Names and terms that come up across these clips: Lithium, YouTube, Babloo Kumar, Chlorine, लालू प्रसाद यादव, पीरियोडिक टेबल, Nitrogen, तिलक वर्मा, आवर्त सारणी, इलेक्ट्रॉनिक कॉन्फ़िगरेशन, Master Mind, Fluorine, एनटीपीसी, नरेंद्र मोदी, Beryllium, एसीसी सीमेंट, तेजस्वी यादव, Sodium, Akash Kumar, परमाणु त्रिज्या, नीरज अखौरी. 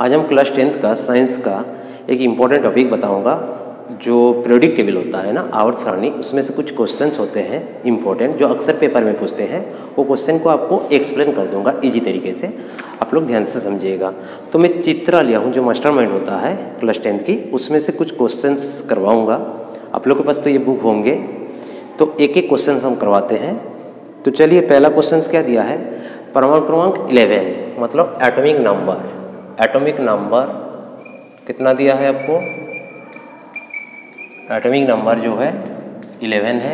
आज हम class 10th का साइंस का एक इम्पॉर्टेंट टॉपिक बताऊंगा जो पीरियोडिक टेबल होता है ना, आवर्त सारणी, उसमें से कुछ क्वेश्चंस होते हैं इम्पॉर्टेंट जो अक्सर पेपर में पूछते हैं। वो क्वेश्चन को आपको एक्सप्लेन कर दूंगा इजी तरीके से, आप लोग ध्यान से समझिएगा। तो मैं चित्र लिया हूँ जो मास्टर माइंड होता है क्लास 10th की, उसमें से कुछ क्वेश्चन करवाऊँगा। आप लोग के पास तो ये बुक होंगे, तो एक एक क्वेश्चन हम करवाते हैं। तो चलिए, पहला क्वेश्चन क्या दिया है, परमाणु क्रमांक 11 मतलब एटॉमिक नंबर। एटॉमिक नंबर कितना दिया है आपको? एटॉमिक नंबर जो है 11 है।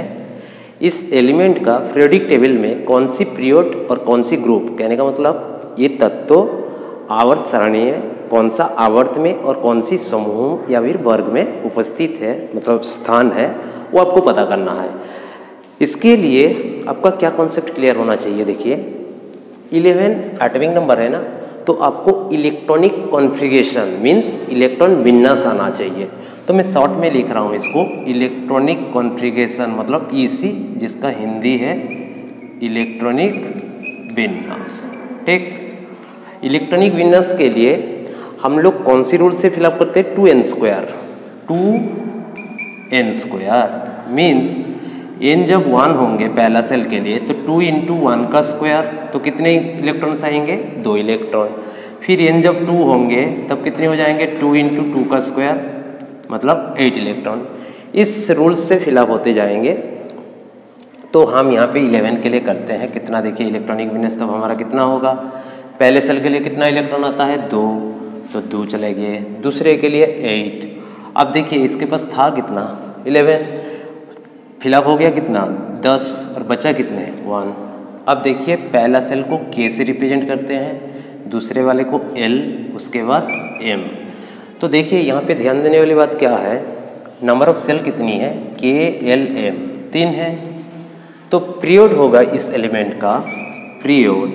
इस एलिमेंट का पीरियोडिक टेबल में कौन सी पीरियड और कौन सी ग्रुप, कहने का मतलब ये तत्व आवर्त सारणी है, कौन सा आवर्त में और कौन सी समूह या फिर वर्ग में उपस्थित है, मतलब स्थान है, वो आपको पता करना है। इसके लिए आपका क्या कॉन्सेप्ट क्लियर होना चाहिए, देखिए 11 एटॉमिक नंबर है ना, तो आपको इलेक्ट्रॉनिक कॉन्फ़िगरेशन मींस इलेक्ट्रॉन विन्यास आना चाहिए। तो मैं शॉर्ट में लिख रहा हूँ इसको इलेक्ट्रॉनिक कॉन्फ़िगरेशन मतलब ईसी, जिसका हिंदी है इलेक्ट्रॉनिक विन्यास। ठीक, इलेक्ट्रॉनिक विन्यास के लिए हम लोग कौन सी रूल से फिलअप करते हैं? 2n square. 2n square means n जब 1 होंगे पहला सेल के लिए तो 2 इंटू 1 का स्क्वायर, तो कितने इलेक्ट्रॉन्स आएंगे? 2 इलेक्ट्रॉन। फिर n जब 2 होंगे तब कितने हो जाएंगे? 2 इंटू 2 का स्क्वायर मतलब 8 इलेक्ट्रॉन। इस रूल से फिलअप होते जाएंगे। तो हम यहाँ पे 11 के लिए करते हैं कितना, देखिए इलेक्ट्रॉनिक विन्यास, तब हमारा कितना होगा? पहले सेल के लिए कितना इलेक्ट्रॉन आता है? 2, तो 2 चले गए। दूसरे के लिए 8। अब देखिए इसके पास था कितना? 11, फिलअप हो गया कितना? 10, और बचा कितने? 1। अब देखिए पहला सेल को K से रिप्रेजेंट करते हैं, दूसरे वाले को L, उसके बाद M। तो देखिए यहाँ पे ध्यान देने वाली बात क्या है, नंबर ऑफ सेल कितनी है? K, L, M, 3 है। तो पीरियड होगा इस एलिमेंट का, पीरियड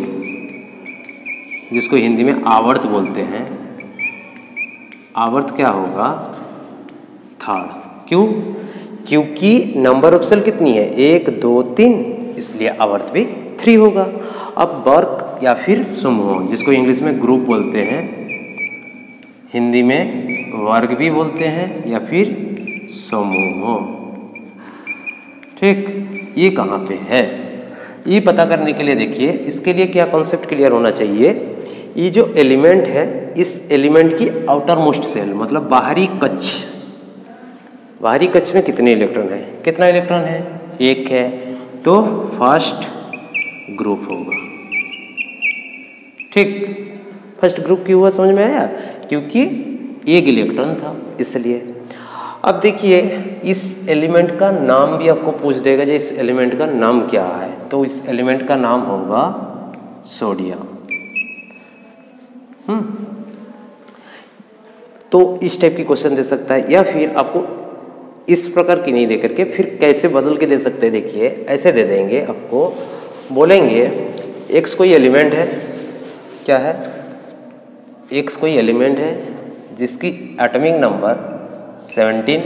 जिसको हिंदी में आवर्त बोलते हैं, आवर्त क्या होगा? 3rd। क्यों? क्योंकि नंबर ऑफ सेल कितनी है? 1, 2, 3, इसलिए आवर्त भी 3 होगा। अब वर्ग या फिर समूह, जिसको इंग्लिश में ग्रुप बोलते हैं, हिंदी में वर्ग भी बोलते हैं या फिर समूह। ठीक, ये कहाँ पे है ये पता करने के लिए देखिए इसके लिए क्या कॉन्सेप्ट क्लियर होना चाहिए। ये जो एलिमेंट है इस एलिमेंट की आउटर मोस्ट सेल मतलब बाहरी कक्ष, बाहरी कक्ष में कितने इलेक्ट्रॉन है? कितना इलेक्ट्रॉन है? 1 है, तो 1st ग्रुप होगा। ठीक, 1st ग्रुप क्यों हुआ समझ में आया? क्योंकि 1 इलेक्ट्रॉन था इसलिए। अब देखिए इस एलिमेंट का नाम भी आपको पूछ देगा, जो इस एलिमेंट का नाम क्या है, तो इस एलिमेंट का नाम होगा सोडियम। तो इस टाइप की क्वेश्चन दे सकता है, या फिर आपको इस प्रकार की नहीं दे करके फिर कैसे बदल के दे सकते हैं, देखिए ऐसे दे देंगे। आपको बोलेंगे एक्स कोई एलिमेंट है, क्या है? एक्स कोई एलिमेंट है जिसकी एटॉमिक नंबर 17।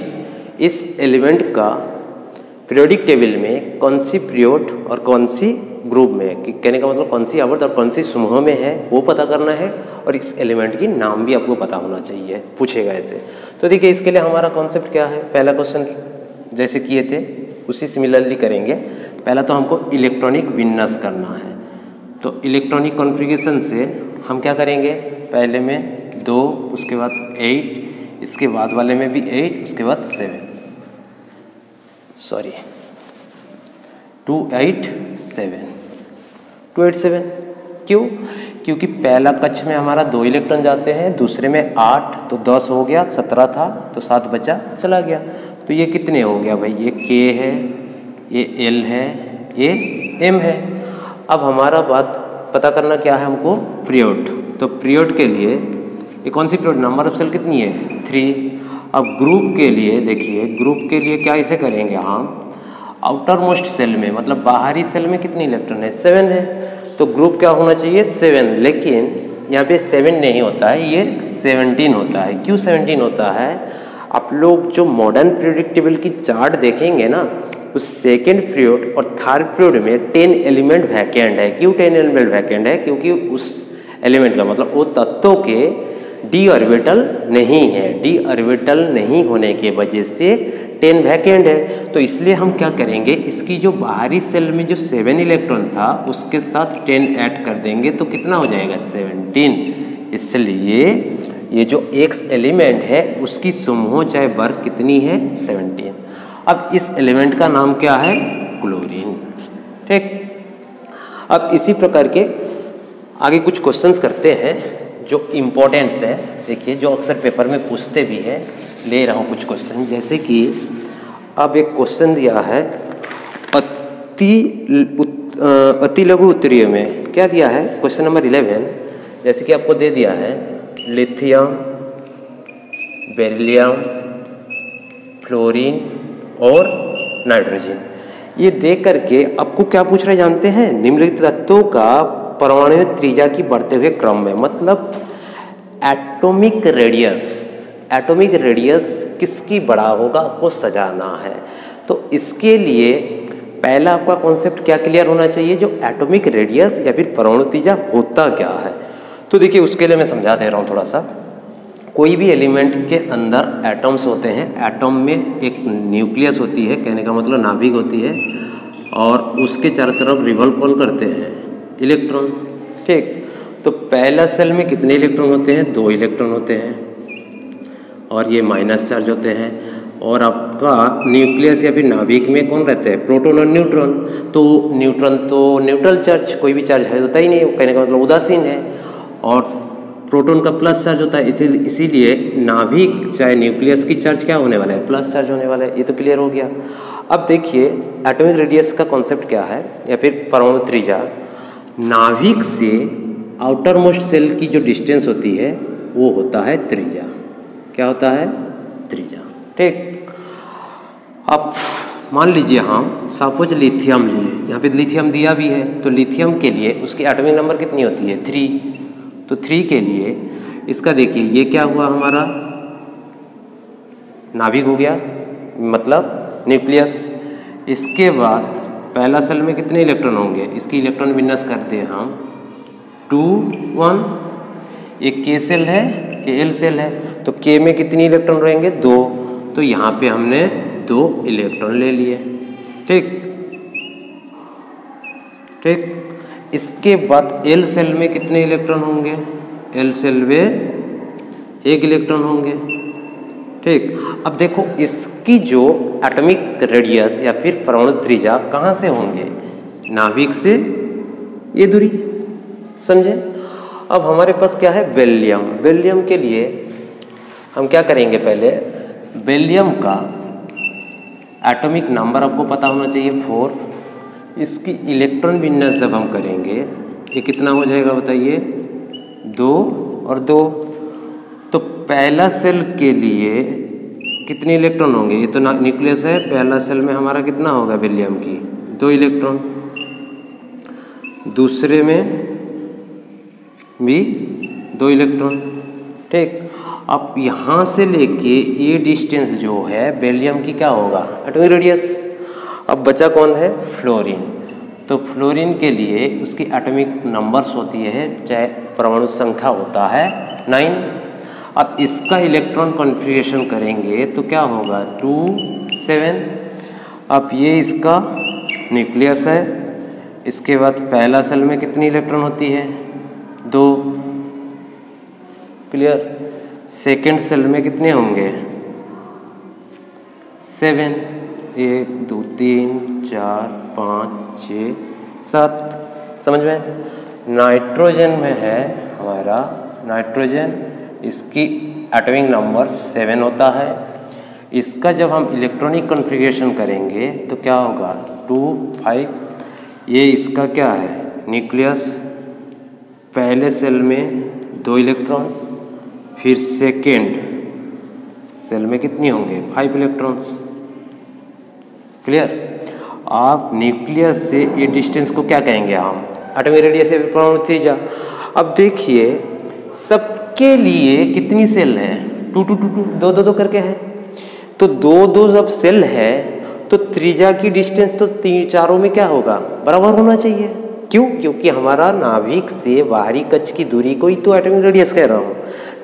इस एलिमेंट का पीरियोडिक टेबल में कौन सी पीरियड और कौन सी ग्रुप में, कहने का मतलब कौन सी आवर्त और कौन सी समूह में है, वो पता करना है। और इस एलिमेंट की नाम भी आपको पता होना चाहिए, पूछेगा ऐसे। तो देखिए इसके लिए हमारा कॉन्सेप्ट क्या है, पहला क्वेश्चन जैसे किए थे उसी सिमिलरली करेंगे। पहला तो हमको इलेक्ट्रॉनिक विन्यास करना है, तो इलेक्ट्रॉनिक कॉन्फ़िगरेशन से हम क्या करेंगे? पहले में 2, उसके बाद 8, इसके बाद वाले में भी 8, उसके बाद 2, 8, 7। क्यों? क्योंकि पहला कक्ष में हमारा 2 इलेक्ट्रॉन जाते हैं, दूसरे में 8, तो 10 हो गया, 17 था तो 7 बचा चला गया। तो ये कितने हो गया भाई? ये K है, ये L है, ये M है। अब हमारा बात पता करना क्या है हमको? पीरियड। तो पीरियड के लिए ये कौन सी पीरियड, नंबर ऑफ सेल कितनी है? 3। अब ग्रुप के लिए देखिए, ग्रुप के लिए क्या इसे करेंगे हम? आउटर मोस्ट सेल में मतलब बाहरी सेल में कितने इलेक्ट्रॉन है? 7 है, तो ग्रुप क्या होना चाहिए? 7। लेकिन यहाँ पे 7 नहीं होता है, ये 17 होता है। क्यों 17 होता है? आप लोग जो मॉडर्न पीरियोडिक टेबल की चार्ट देखेंगे ना, उस सेकेंड पीरियड और थर्ड पीरियड में 10 एलिमेंट वैकेंट है। क्यों 10 एलिमेंट वैकेंट है? क्योंकि उस एलिमेंट का मतलब वो तत्वों के डी ऑर्बिटल नहीं है। डी ऑर्बिटल नहीं होने के वजह से 10 वैकेंट है। तो इसलिए हम क्या करेंगे, इसकी जो बाहरी सेल में जो 7 इलेक्ट्रॉन था उसके साथ 10 ऐड कर देंगे तो कितना हो जाएगा 17। इसलिए ये जो एक्स एलिमेंट है उसकी समूह चाहे वर्ग कितनी है 17। अब इस एलिमेंट का नाम क्या है क्लोरीन। ठीक, अब इसी प्रकार के आगे कुछ क्वेश्चंस करते हैं जो इम्पोर्टेंस है। देखिए जो अक्सर पेपर में पूछते भी है, ले रहा हूँ कुछ क्वेश्चन। जैसे कि अब एक क्वेश्चन दिया है अति लघु उत्तरीय में, क्या दिया है क्वेश्चन नंबर 11। जैसे कि आपको दे दिया है लिथियम, बेरिलियम, फ्लोरीन और नाइट्रोजन। ये दे करके आपको क्या पूछ रहे जानते हैं, निम्नलिखित तत्वों का परमाणु त्रिज्या की बढ़ते हुए क्रम में, मतलब एटॉमिक रेडियस, एटॉमिक रेडियस किसकी बड़ा होगा आपको सजाना है। तो इसके लिए पहला आपका कॉन्सेप्ट क्या क्लियर होना चाहिए, जो एटॉमिक रेडियस या फिर परमाणु त्रिज्या होता क्या है। तो देखिए उसके लिए मैं समझा दे रहा हूँ थोड़ा सा। कोई भी एलिमेंट के अंदर एटम्स होते हैं, एटम में एक न्यूक्लियस होती है, कहने का मतलब नाभिक होती है, और उसके चारों तरफ रिवॉल्व कौन करते हैं इलेक्ट्रॉन। ठीक, तो पहला सेल में कितने इलेक्ट्रॉन होते हैं, 2 इलेक्ट्रॉन होते हैं और ये माइनस चार्ज होते हैं। और आपका न्यूक्लियस या फिर नाभिक में कौन रहते हैं, प्रोटॉन और न्यूट्रॉन। तो न्यूट्रॉन तो न्यूट्रल चार्ज, कोई भी चार्ज होता ही नहीं, कहने का मतलब उदासीन है, और प्रोटॉन का प्लस चार्ज होता है। इसीलिए नाभिक चाहे न्यूक्लियस की चार्ज क्या होने वाला है, प्लस चार्ज होने वाला है। ये तो क्लियर हो गया। अब देखिए एटॉमिक रेडियस का कॉन्सेप्ट क्या है या फिर परमाणु त्रिज्या। नाभिक से आउटर मोस्ट सेल की जो डिस्टेंस होती है वो होता है त्रिज्या। क्या होता है, त्रिज्या। ठीक, अब मान लीजिए हम सपोज लिथियम लिए, यहाँ पे लिथियम दिया भी है, तो लिथियम के लिए उसकी एटॉमिक नंबर कितनी होती है 3। तो 3 के लिए इसका देखिए ये क्या हुआ, हमारा नाभिक हो गया मतलब न्यूक्लियस। इसके बाद पहला सेल में कितने इलेक्ट्रॉन होंगे, इसकी इलेक्ट्रॉन विन्यास करते हैं हम 2, 1। ये के सेल है, के एल सेल है, तो के में कितनी इलेक्ट्रॉन रहेंगे 2। तो यहाँ पे हमने 2 इलेक्ट्रॉन ले लिए। ठीक ठीक, इसके बाद एल सेल में कितने इलेक्ट्रॉन होंगे, एल सेल में 1 इलेक्ट्रॉन होंगे। ठीक, अब देखो इसकी जो एटॉमिक रेडियस या फिर परमाणु त्रिज्या कहाँ से होंगे, नाभिक से ये दूरी, समझे। अब हमारे पास क्या है बेरिलियम। बेरिलियम के लिए हम क्या करेंगे, पहले बेरिलियम का एटॉमिक नंबर आपको पता होना चाहिए 4। इसकी इलेक्ट्रॉन विन्यास जब हम करेंगे ये कितना हो जाएगा बताइए, 2 और 2। तो पहला सेल के लिए कितने इलेक्ट्रॉन होंगे, ये तो न्यूक्लियस है, पहला सेल में हमारा कितना होगा बेरिलियम की 2 इलेक्ट्रॉन, दूसरे में भी 2 इलेक्ट्रॉन। ठीक, अब यहाँ से लेके ये डिस्टेंस जो है बेरिलियम की क्या होगा एटॉमिक रेडियस। अब बचा कौन है, फ्लोरीन। तो फ्लोरीन के लिए उसकी एटॉमिक नंबर्स होती है, चाहे परमाणु संख्या होता है 9। अब इसका इलेक्ट्रॉन कॉन्फ़िगरेशन करेंगे तो क्या होगा 2, 7। अब ये इसका न्यूक्लियस है, इसके बाद पहला सेल में कितनी इलेक्ट्रॉन होती है 2, क्लियर। सेकेंड सेल में कितने होंगे 7, 1, 2, 3, 4, 5, 6, 7, समझ में। नाइट्रोजन में है हमारा नाइट्रोजन, इसकी एटॉमिक नंबर 7 होता है। इसका जब हम इलेक्ट्रॉनिक कॉन्फ़िगरेशन करेंगे तो क्या होगा 2, 5। ये इसका क्या है न्यूक्लियस, पहले सेल में 2 इलेक्ट्रॉन्स, फिर सेकेंड सेल में कितनी होंगे 5 इलेक्ट्रॉन्स, क्लियर। आप न्यूक्लियस से ये डिस्टेंस को क्या कहेंगे हम एटॉमिक रेडियस से परमाणु त्रिज्या। अब देखिए सबके लिए कितनी सेल है 2, 2, 2, 2, 2, 2 करके है। तो 2, 2 जब सेल है तो त्रिज्या की डिस्टेंस तो 3, 4 में क्या होगा बराबर होना चाहिए। क्यों, क्योंकि हमारा नाभिक से बाहरी कक्ष की दूरी को ही तो एटॉमिक रेडियस कह रहा हूँ।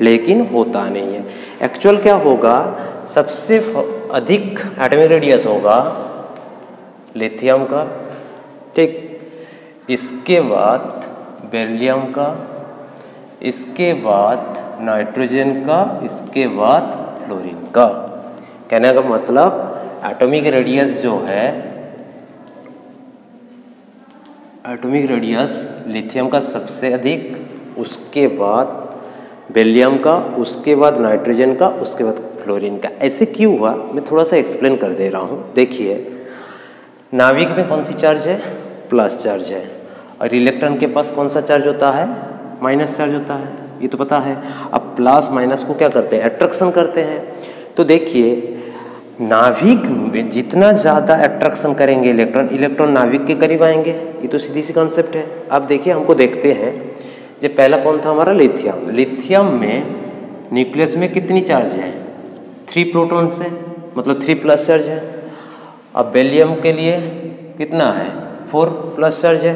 लेकिन होता नहीं है। एक्चुअल क्या होगा, सबसे अधिक एटॉमिक रेडियस होगा लिथियम का, ठीक, इसके बाद बेरिलियम का, इसके बाद नाइट्रोजन का, इसके बाद फ्लोरीन का। कहने का मतलब एटॉमिक रेडियस जो है, एटॉमिक रेडियस लिथियम का सबसे अधिक, उसके बाद बेरिलियम का, उसके बाद नाइट्रोजन का, उसके बाद फ्लोरीन का। ऐसे क्यों हुआ मैं थोड़ा सा एक्सप्लेन कर दे रहा हूँ। देखिए नाभिक में कौन सी चार्ज है, प्लस चार्ज है, और इलेक्ट्रॉन के पास कौन सा चार्ज होता है, माइनस चार्ज होता है, ये तो पता है। अब प्लस माइनस को क्या करते हैं, अट्रैक्शन करते हैं। तो देखिए नाभिक में जितना ज़्यादा अट्रैक्शन करेंगे इलेक्ट्रॉन, इलेक्ट्रॉन नाभिक के करीब आएंगे, ये तो सीधी सी कॉन्सेप्ट है। अब देखिए हमको देखते हैं, जब पहला कौन था हमारा लिथियम, लिथियम में न्यूक्लियस में कितनी चार्ज है, 3 प्रोटॉन्स है, मतलब 3+ चार्ज है। अब बेरिलियम के लिए कितना है, 4+ चार्ज है,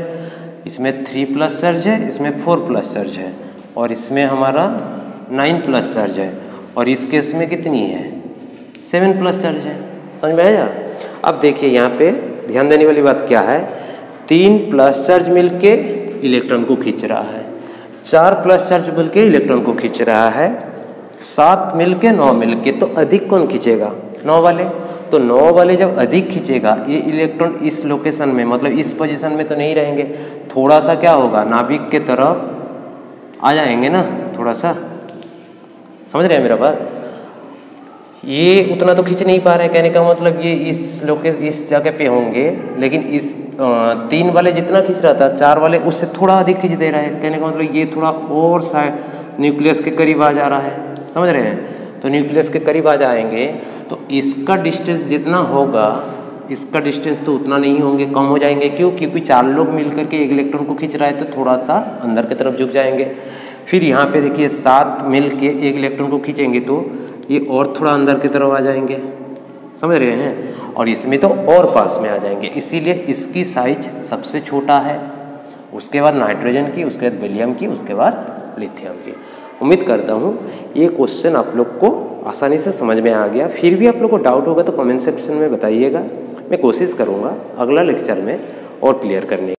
इसमें 3+ चार्ज है, इसमें 4+ चार्ज है, और इसमें हमारा 9+ चार्ज है, और इस केस में कितनी है, 7+ चार्ज है। समझ में आया। अब देखिए यहाँ पे ध्यान देने वाली बात क्या है, 3+ चार्ज मिलके इलेक्ट्रॉन को खींच रहा है, 4+ चार्ज मिलके इलेक्ट्रॉन को खींच रहा है, 7 मिलके 9 मिलके, तो अधिक कौन खींचेगा, 9 वाले। तो 9 वाले जब अधिक खींचेगा, ये इलेक्ट्रॉन इस लोकेशन में, मतलब इस पोजीशन में तो नहीं रहेंगे, थोड़ा सा क्या होगा, नाभिक के तरफ आ जाएंगे ना, थोड़ा सा, समझ रहे हैं मेरा बात। ये उतना तो खींच नहीं पा रहे, कहने का मतलब ये इस लोकेशन, इस जगह पे होंगे, लेकिन इस 3 वाले जितना खींच रहा था, 4 वाले उससे थोड़ा अधिक खींच दे रहा है। कहने का मतलब ये थोड़ा और साइड न्यूक्लियस के करीब आ जा रहा है, समझ रहे हैं। तो न्यूक्लियस के करीब आ जाएंगे, तो इसका डिस्टेंस जितना होगा, इसका डिस्टेंस तो उतना नहीं होंगे, कम हो जाएंगे। क्यों, क्योंकि 4 लोग मिलकर के एक इलेक्ट्रॉन को खींच रहा है, तो थोड़ा सा अंदर की तरफ झुक जाएंगे। फिर यहाँ पे देखिए 7 मिल के एक इलेक्ट्रॉन को खींचेंगे, तो ये और थोड़ा अंदर की तरफ आ जाएंगे, समझ रहे हैं, और इसमें तो और पास में आ जाएंगे, इसीलिए इसकी साइज सबसे छोटा है। उसके बाद नाइट्रोजन की, उसके बाद बेरिलियम की, उसके बाद लिथियम की। उम्मीद करता हूँ ये क्वेश्चन आप लोग को आसानी से समझ में आ गया। फिर भी आप लोग को डाउट होगा तो कमेंट सेक्शन में बताइएगा, मैं कोशिश करूँगा अगला लेक्चर में और क्लियर करने की।